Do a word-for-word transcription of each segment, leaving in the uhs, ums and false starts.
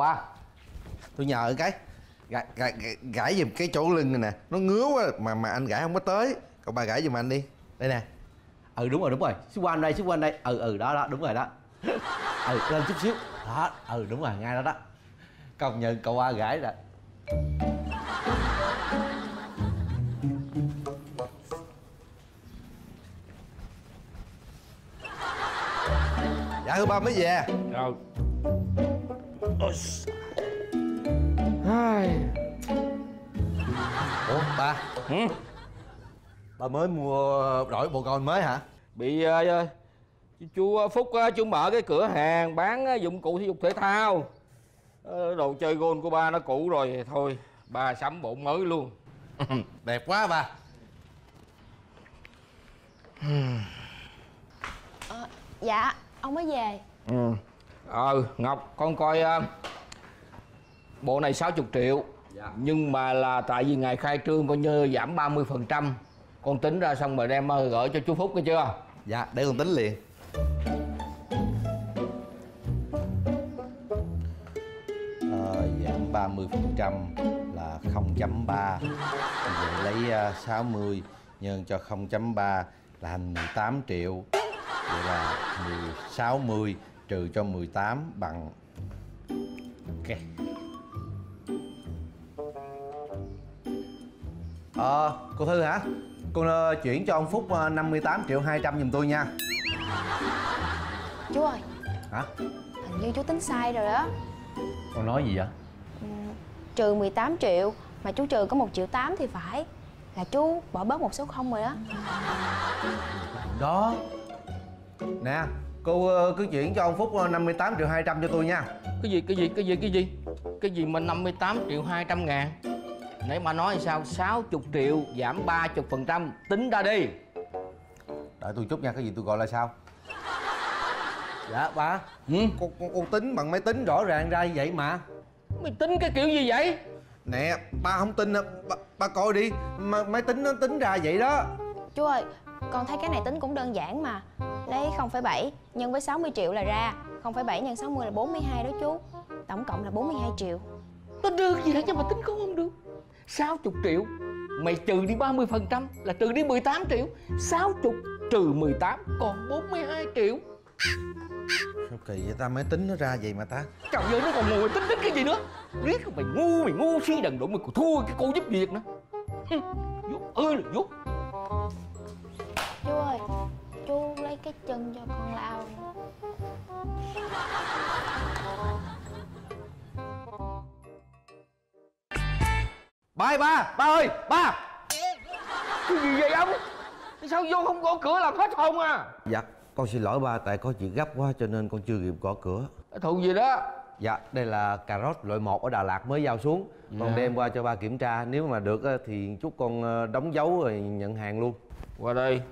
qua. Tôi nhờ cái gãi, gãi, gãi giùm cái chỗ lưng này nè, nó ngứa quá mà mà anh gãi không có tới. Cậu ba gãi giùm anh đi. Đây nè. Ừ đúng rồi, đúng rồi. Xíu qua anh đây, xíu qua anh đây. Ừ ừ đó đó, đúng rồi đó. Ừ lên chút xíu. Đó, ừ đúng rồi, ngay đó đó. Công nhận cậu ba gãi rồi. Dạ thưa ba mới về. Rồi. Ủa ba, ừ? Ba mới mua đổi bộ con mới hả? Bị uh, chú Phúc uh, chú mở cái cửa hàng bán uh, dụng cụ thể dục thể thao, uh, đồ chơi golf của ba nó cũ rồi, thôi ba sắm bộ mới luôn. Đẹp quá ba. À, dạ ông mới về. Ừ. Ờ Ngọc, con coi uh, bộ này sáu mươi triệu. Dạ. Nhưng mà là tại vì ngày khai trương coi như giảm ba mươi phần trăm. Con tính ra xong rồi đem gửi cho chú Phúc nghe chưa? Dạ, để con tính liền. Ờ, giảm ba mươi phần trăm là không phẩy ba. Vậy lấy sáu mươi nhân cho không phẩy ba là thành mười tám triệu. Vậy là sáu mươi trừ cho mười tám bằng... Ok. Ờ, cô Thư hả? Con uh, chuyển cho ông Phúc uh, năm mươi tám triệu hai trăm giùm tôi nha. Chú ơi. Hả? Hình như chú tính sai rồi đó. Con nói gì vậy? Ừ, trừ mười tám triệu mà chú trừ có một triệu tám thì phải. Là chú bỏ bớt một số không rồi đó. Đó. Nè, cô uh, cứ chuyển cho ông Phúc uh, năm mươi tám triệu hai trăm cho tôi nha. Cái gì, cái gì, cái gì, cái gì? Cái gì mà năm mươi tám triệu hai trăm ngàn? Nãy mà nói sao sáu mươi triệu giảm ba mươi phần trăm, tính ra đi. Đợi tôi chút nha, cái gì tôi gọi là sao? Dạ ba. Ừ? Con, con, con tính bằng máy tính rõ ràng ra như vậy mà. Mày tính cái kiểu gì vậy? Nè, ba không tin đâu, ba, ba coi đi, mà máy tính nó tính ra vậy đó. Chú ơi, con thấy cái này tính cũng đơn giản mà. Lấy không phẩy bảy nhân với sáu mươi triệu là ra. không phẩy bảy nhân sáu mươi là bốn mươi hai đó chú. Tổng cộng là bốn mươi hai triệu. Tính được gì hết nhưng mà tính cũng không được. sáu mươi triệu mày trừ đi ba mươi phần trăm là trừ đi mười tám triệu. Sáu mươi trừ mười tám còn bốn mươi hai triệu. Sao kỳ vậy ta, máy tính nó ra vậy mà ta. Trời ơi, nó còn ngồi tính tính cái gì nữa. Riết mày ngu, mày ngu si đần độn, mày còn thua cái cô giúp việc nữa. Giúp ơi là giúp. Chú ơi, chú lấy cái chân cho con lao. Ba ba, ba ơi, ba. Cái gì vậy ông? Sao vô không gõ cửa làm hết hồn à? Dạ, con xin lỗi ba, tại có chuyện gấp quá cho nên con chưa kịp gõ cửa. Thù gì đó? Dạ, đây là cà rốt loại một ở Đà Lạt mới giao xuống. Con yeah. đem qua cho ba kiểm tra, nếu mà được thì chúc con đóng dấu rồi nhận hàng luôn. Qua đây.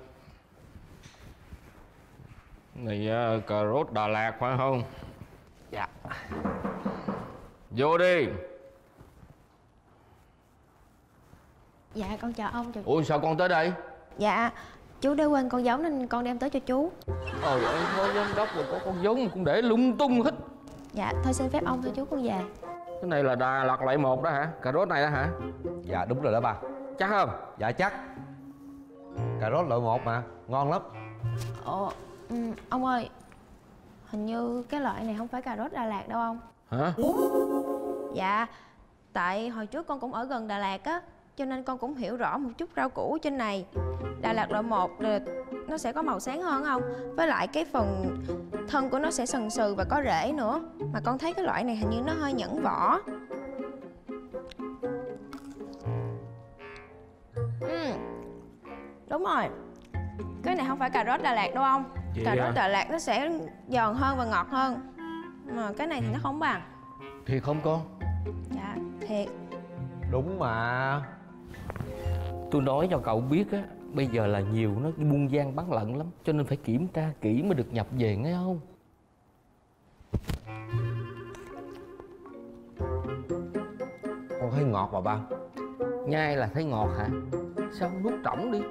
Này cà rốt Đà Lạt phải không? Dạ. Vô đi. Dạ con chào ông. Chào... Ủa sao con tới đây? Dạ chú đã quên con giống nên con đem tới cho chú. Trời ơi, thôi giám đốc rồi có con giống cũng để lung tung hết. Dạ thôi xin phép ông thôi chú, con về. Cái này là Đà Lạt loại một đó hả? Cà rốt này đó hả? Dạ đúng rồi đó ba. Chắc không? Dạ chắc. Cà rốt loại một mà, ngon lắm. Ồ, ừ, ông ơi, hình như cái loại này không phải cà rốt Đà Lạt đâu ông. Hả? Dạ, tại hồi trước con cũng ở gần Đà Lạt á, cho nên con cũng hiểu rõ một chút rau củ trên này. Đà Lạt loại một nó sẽ có màu sáng hơn không? Với lại cái phần thân của nó sẽ sần sừ và có rễ nữa. Mà con thấy cái loại này hình như nó hơi nhẵn vỏ. Ừ. Đúng rồi. Cái này không phải cà rốt Đà Lạt đâu ông. Chị cà à? Rốt Đà Lạt nó sẽ giòn hơn và ngọt hơn. Mà cái này thì nó không bằng. Thiệt không con? Dạ, thiệt. Đúng mà. Tôi nói cho cậu biết á, bây giờ là nhiều nó buôn gian bán lận lắm, cho nên phải kiểm tra kỹ mới được nhập về, nghe không? Con thấy ngọt mà ba. Nhai là thấy ngọt hả? Sao nuốt trỏng đi.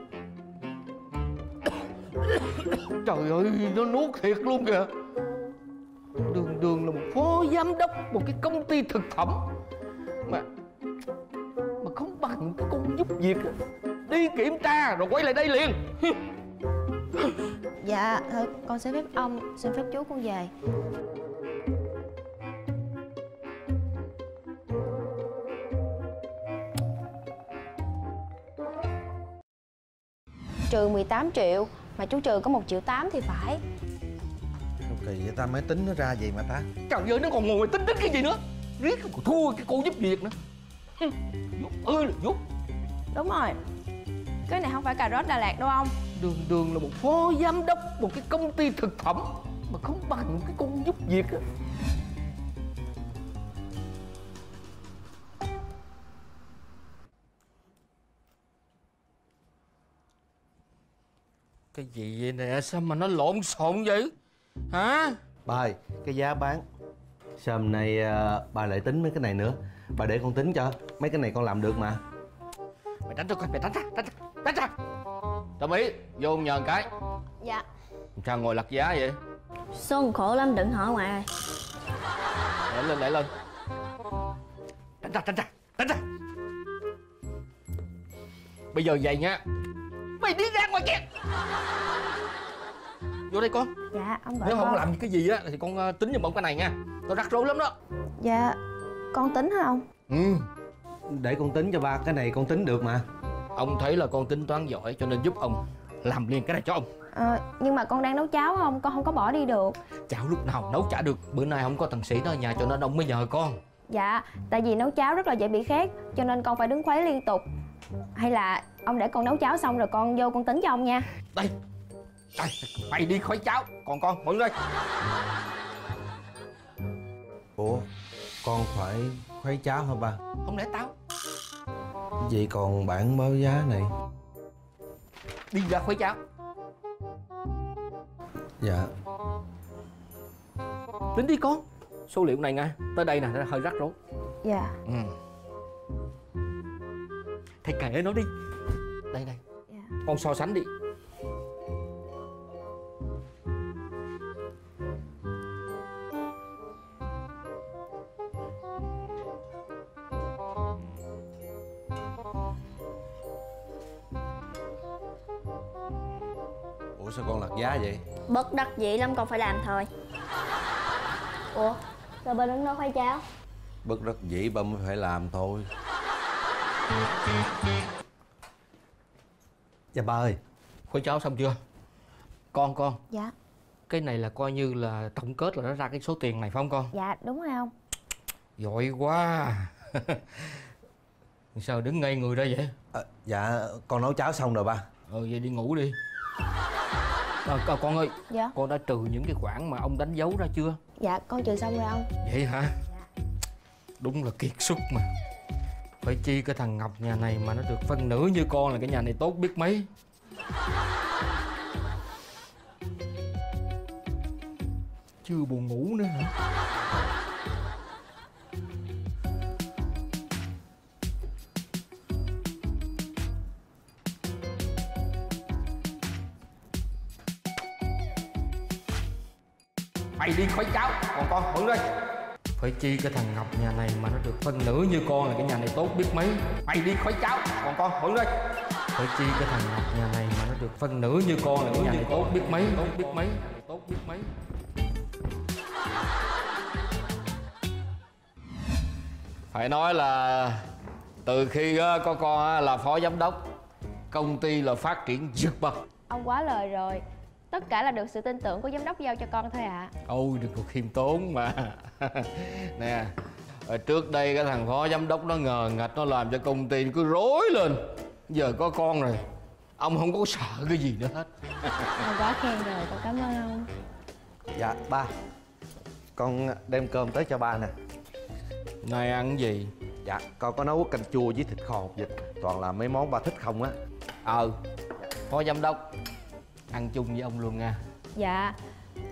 Trời ơi, nó nuốt thiệt luôn kìa. Đường đường là một phó giám đốc một cái công ty thực phẩm mà mà không bằng cái con giúp việc đi kiểm tra rồi quay lại đây liền. Dạ con xin phép ông, xin phép chú con về. Trừ mười tám triệu mà chú trừ có một triệu tám thì phải. Kỳ vậy ta mới tính nó ra gì mà ta. Trời ơi, nó còn ngồi tính tính cái gì nữa. Riết còn thua cái cô giúp việc nữa. Dốt ơi là dốt. Đúng rồi. Cái này không phải cà rốt Đà Lạt đâu ông. Đường đường là một phó giám đốc một cái công ty thực phẩm mà không bằng cái con giúp việc á. Cái gì vậy nè, sao mà nó lộn xộn vậy hả bà ơi? Cái giá bán sao hôm nay bà lại tính mấy cái này nữa? Bà để con tính cho, mấy cái này con làm được mà. Mày đánh cho coi, mày đánh ra, đánh ra, đánh ra. Đồng ý, vô nhờ cái. Dạ. Sao ngồi lật giá vậy? Xuân khổ lắm, đừng hỏi ngoại ơi. Để lên, để lên. Đánh ra, đánh ra, đánh ra. Bây giờ vậy nha, mày đi ra ngoài kia. Vô đây con. Dạ ông đợi. Nếu con không làm cái gì á thì con tính giùm ông cái này nha. Tao rắc rối lắm đó. Dạ con tính hả ông? Ừ. Để con tính cho ba, cái này con tính được mà. Ông thấy là con tính toán giỏi cho nên giúp ông làm liền cái này cho ông. Ờ, nhưng mà con đang nấu cháo không? Con không có bỏ đi được. Cháo lúc nào nấu chả được. Bữa nay không có thằng Sĩ nó ở nhà cho nên ông mới nhờ con. Dạ, tại vì nấu cháo rất là dễ bị khét cho nên con phải đứng khuấy liên tục. Hay là ông để con nấu cháo xong rồi con vô con tính cho ông nha. Đây. Đây, mày đi khuấy cháo, còn con mọi người. Ủa, con phải khuấy cháo hả ba? Không lẽ tao? Vậy còn bản báo giá này? Đi ra khuấy cháo. Dạ. Tính đi con. Số liệu này nha, tới đây nè, hơi rắc rối. Dạ. Ừ. Thầy kể nó đi. Đây đây. Dạ. Con so sánh đi. Ủa sao con lật giá vậy? Bất đắc dĩ lắm con phải làm thôi. Ủa sao bà đứng đó khoai cháo? Bất đắc dĩ bà mới phải làm thôi. Dạ ba ơi, khoai cháo xong chưa? Con con. Dạ. Cái này là coi như là tổng kết là nó ra cái số tiền này phải không con? Dạ đúng rồi không? Giỏi quá. Sao đứng ngay người ra vậy? À, dạ con nấu cháo xong rồi ba. Ờ vậy đi ngủ đi. À, con ơi. Dạ. Con đã trừ những cái khoản mà ông đánh dấu ra chưa? Dạ con trừ xong rồi ông. Vậy hả? Dạ. Đúng là kiệt xuất mà. Phải chi cái thằng Ngọc nhà này mà nó được phân nửa như con là cái nhà này tốt biết mấy. Chưa buồn ngủ nữa hả? Mày đi khuấy cháo, còn con hưởng đây. Phải chi cái thằng Ngọc nhà này mà nó được phân nửa như con là cái nhà này tốt biết mấy. Mày đi khuấy cháo, còn con hưởng đây. Phải chi cái thằng Ngọc nhà này mà nó được phân nửa như con là cái nhà này tốt biết mấy. Tốt biết mấy, tốt biết mấy. Phải nói là từ khi có con là phó giám đốc, công ty là phát triển vượt bậc. Ông quá lời rồi. Tất cả là được sự tin tưởng của giám đốc giao cho con thôi ạ. À. Ôi đừng có khiêm tốn mà. Nè, trước đây cái thằng phó giám đốc nó ngờ ngạch, nó làm cho công ty cứ rối lên. Giờ có con rồi, ông không có sợ cái gì nữa hết. Ông quá khen rồi, con cảm ơn ông. Dạ ba, con đem cơm tới cho ba nè. Nay ăn cái gì? Dạ con có nấu canh chua với thịt kho hột vịt, toàn là mấy món ba thích không á. Ờ, phó giám đốc ăn chung với ông luôn nha. Dạ,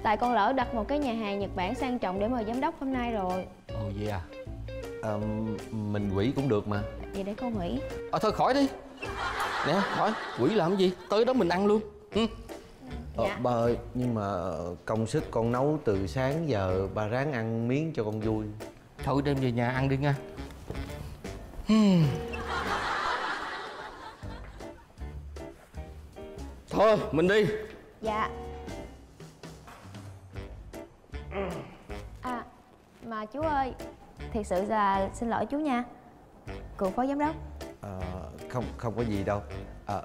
tại con lỡ đặt một cái nhà hàng Nhật Bản sang trọng để mời giám đốc hôm nay rồi. Ồ vậy à? Ờ, mình quỷ cũng được mà. Vậy để con quỷ. Ờ thôi khỏi đi. Nè, khỏi, quỷ làm gì? Tới đó mình ăn luôn. Ừ. Ờ, dạ. Ba ơi, nhưng mà công sức con nấu từ sáng giờ ba ráng ăn miếng cho con vui. Thôi đem về nhà ăn đi nha. Thôi mình đi. Dạ. À mà chú ơi, thiệt sự là xin lỗi chú nha, cựu phó giám đốc. À, không không có gì đâu. À,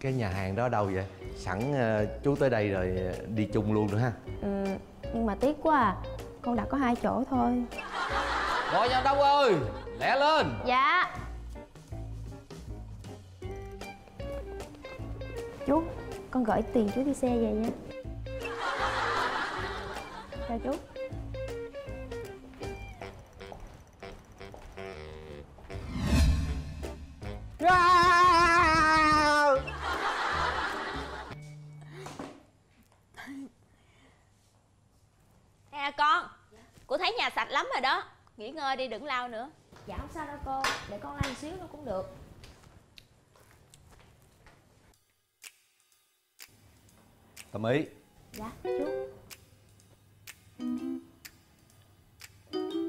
cái nhà hàng đó đâu vậy? Sẵn uh, chú tới đây rồi đi chung luôn nữa ha. Ừ, nhưng mà tiếc quá à, con đặt có hai chỗ thôi. Rồi giám đốc ơi, lẹ lên. Dạ. Chú, con gửi tiền chú đi xe về nha. Chào chú. Nè con, cô thấy nhà sạch lắm rồi đó, nghỉ ngơi đi đừng lau nữa. Dạ không sao đâu cô, để con lau một xíu nó cũng được. Tâm Ý. Dạ chú.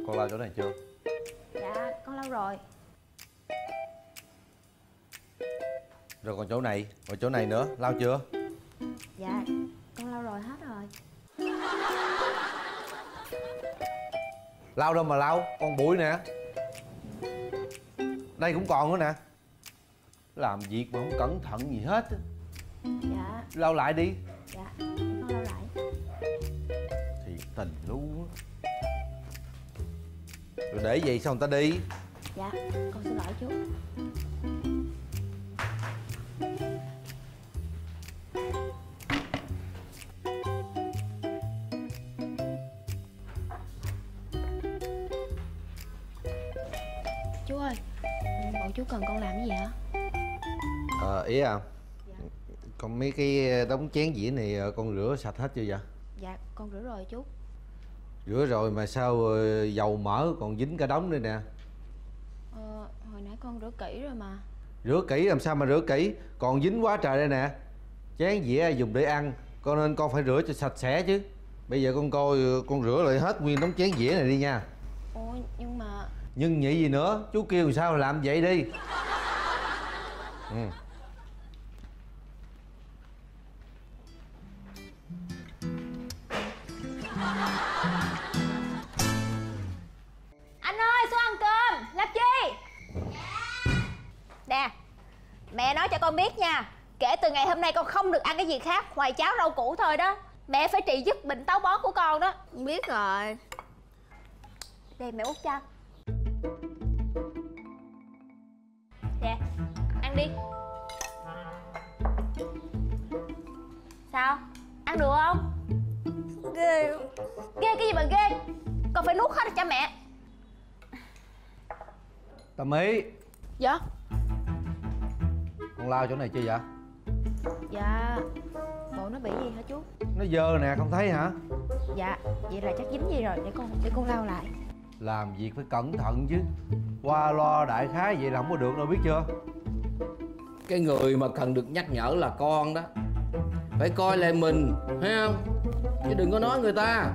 Con lau chỗ này chưa? Dạ con lau rồi. Rồi còn chỗ này, rồi chỗ này nữa, lau chưa? Dạ, con lau rồi hết rồi. Lau đâu mà lau, con bụi nè. Đây cũng còn nữa nè. Làm việc mà không cẩn thận gì hết. Dạ. Lau lại đi. Dạ, con lau lại. Thiệt tình luôn. Rồi để vậy sao người ta đi? Dạ, con xin lỗi chú. Chú ơi, bọn chú cần con làm cái gì hả? Ờ, à, ý à? Dạ. Còn mấy cái đống chén dĩa này con rửa sạch hết chưa vậy? Dạ, con rửa rồi chú. Rửa rồi mà sao dầu mỡ còn dính cả đống đây nè. Ờ, hồi nãy con rửa kỹ rồi mà. Rửa kỹ làm sao mà rửa kỹ, còn dính quá trời đây nè. Chén dĩa dùng để ăn, con nên con phải rửa cho sạch sẽ chứ. Bây giờ con coi, con rửa lại hết nguyên đống chén dĩa này đi nha. Ôi, nhưng mà... Nhưng nhị gì nữa, chú kêu sao làm vậy đi. Ừ. Anh ơi, xuống ăn cơm, làm chi? Nè, mẹ nói cho con biết nha, kể từ ngày hôm nay con không được ăn cái gì khác ngoài cháo rau củ thôi đó. Mẹ phải trị dứt bệnh táo bón của con đó. Biết rồi. Đây mẹ út cho. Nè, ăn đi. Sao? Ăn được không? Ghê. Ghê cái gì mà ghê? Còn phải nuốt hết cho mẹ. Tâm Ý. Dạ. Con lau chỗ này chưa vậy? Dạ. Bộ nó bị gì hả chú? Nó dơ nè, không thấy hả? Dạ, vậy là chắc dính gì rồi, để con để con lau lại. Làm việc phải cẩn thận chứ, qua loa đại khái vậy là không có được đâu, biết chưa? Cái người mà cần được nhắc nhở là con đó. Phải coi lại mình, thấy không? Chứ đừng có nói người ta.